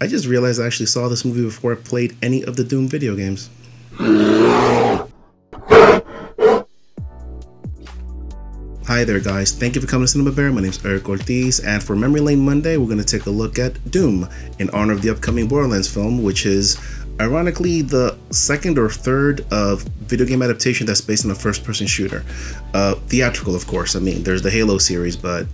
I just realized I actually saw this movie before I played any of the Doom video games. Hi there guys, thank you for coming to Cinema Bear. My name is Eric Ortiz, and for Memory Lane Monday, we're going to take a look at Doom in honor of the upcoming Borderlands film, which is ironically the second or third video game adaptation that's based on a first-person shooter. Theatrical, of course. I mean, there's the Halo series, but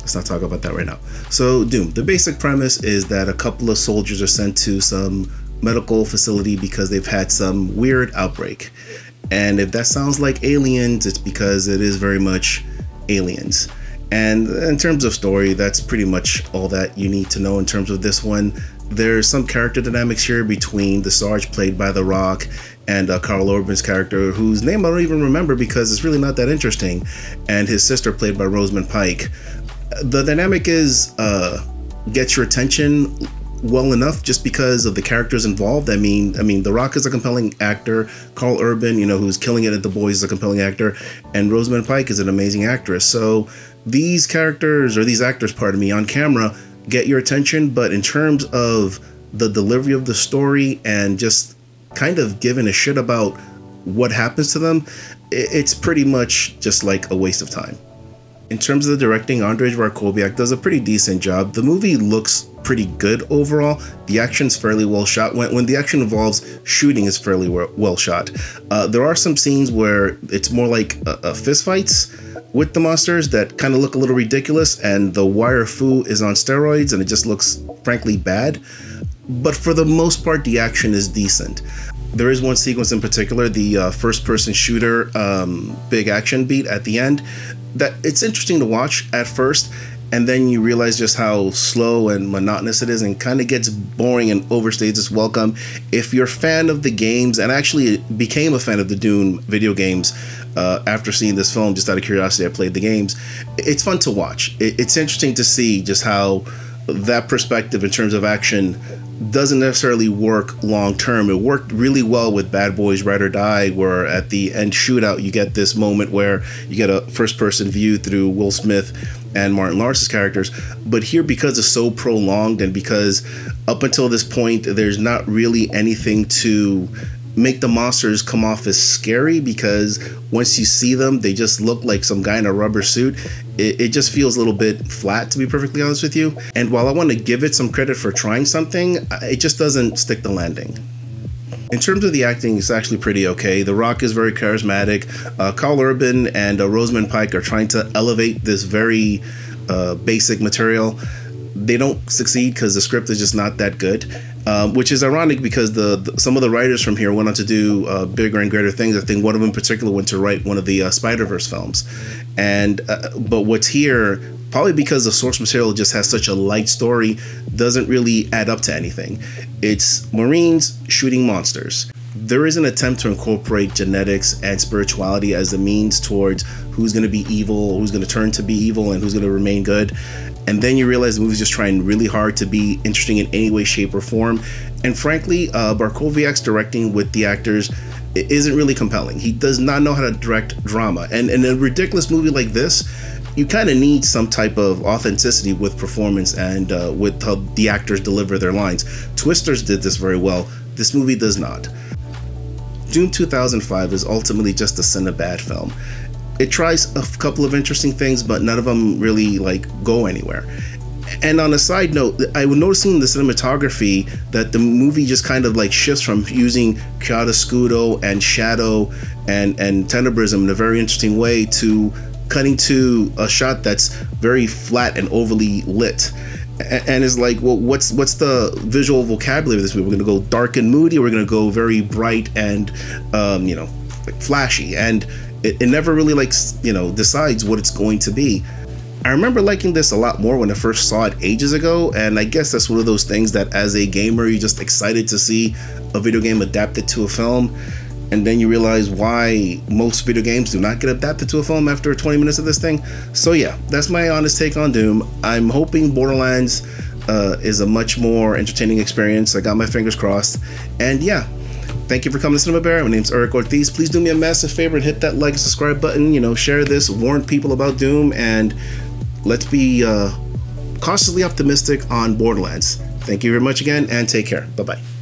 let's not talk about that right now. So Doom, the basic premise is that a couple of soldiers are sent to some medical facility because they've had some weird outbreak. And if that sounds like Aliens, it's because it is very much Aliens. And in terms of story, that's pretty much all that you need to know in terms of this one. There's some character dynamics here between the Sarge, played by The Rock, and Karl Urban's character, whose name I don't even remember because it's really not that interesting, and his sister, played by Rosamund Pike. The dynamic is gets your attention well enough just because of the characters involved. I mean, The Rock is a compelling actor, Karl Urban, you know, who's killing it at The Boys, is a compelling actor, and Rosamund Pike is an amazing actress. So these characters, or these actors, pardon me, on camera get your attention, but in terms of the delivery of the story and just kind of giving a shit about what happens to them, it's pretty much just like a waste of time. In terms of the directing, Andrzej Jarkowiak does a pretty decent job. The movie looks pretty good overall. The action's fairly well shot. When the action involves shooting, is fairly well shot. There are some scenes where it's more like fistfights with the monsters that kind of look a little ridiculous, and the wire foo is on steroids, and it just looks frankly bad. But for the most part, the action is decent. There is one sequence in particular, the first-person shooter big action beat at the end, that it's interesting to watch at first, and then you realize just how slow and monotonous it is, and kind of gets boring and overstays its welcome. If you're a fan of the games, and actually became a fan of the Doom video games after seeing this film, just out of curiosity, I played the games. It's fun to watch. It's interesting to see just how that perspective in terms of action doesn't necessarily work long term. It worked really well with Bad Boys Ride or Die, where at the end shootout you get this moment where you get a first person view through Will Smith and Martin Lawrence's characters. But here, because it's so prolonged, and because up until this point there's not really anything to make the monsters come off as scary, because once you see them, they just look like some guy in a rubber suit. It just feels a little bit flat, to be perfectly honest with you. And while I want to give it some credit for trying something, it just doesn't stick the landing. In terms of the acting, it's actually pretty okay. The Rock is very charismatic. Karl Urban and Rosamund Pike are trying to elevate this very basic material. They don't succeed because the script is just not that good, which is ironic because some of the writers from here went on to do bigger and greater things. I think one of them in particular went to write one of the Spider-Verse films, and but what's here, probably because the source material just has such a light story, doesn't really add up to anything. It's Marines shooting monsters. There is an attempt to incorporate genetics and spirituality as a means towards who's going to be evil, who's going to turn to be evil, and who's going to remain good. And then you realize the movie's just trying really hard to be interesting in any way, shape, or form. And frankly, Jarkowiak's directing with the actors isn't really compelling. He does not know how to direct drama. And in a ridiculous movie like this, you kind of need some type of authenticity with performance and with how the actors deliver their lines. Twisters did this very well. This movie does not. Doom 2005 is ultimately just a CineBad film. It tries a couple of interesting things, but none of them really like go anywhere. And on a side note, I was noticing the cinematography that the movie just kind of like shifts from using chiaroscuro and shadow and tenebrism in a very interesting way to cutting to a shot that's very flat and overly lit. And it's like, well, what's the visual vocabulary of this movie? We're going to go dark and moody, we're going to go very bright and, you know, like flashy. And it never really, like, you know, decides what it's going to be. I remember liking this a lot more when I first saw it ages ago. And I guess that's one of those things that as a gamer, you're just excited to see a video game adapted to a film. And then you realize why most video games do not get adapted to a film after 20 minutes of this thing. So yeah, that's my honest take on Doom. I'm hoping Borderlands is a much more entertaining experience. I got my fingers crossed. And yeah, thank you for coming to Cinema Bear. My name's Eric Ortiz. Please do me a massive favor and hit that like and subscribe button. You know, share this, warn people about Doom, and let's be cautiously optimistic on Borderlands. Thank you very much again, and take care. Bye-bye.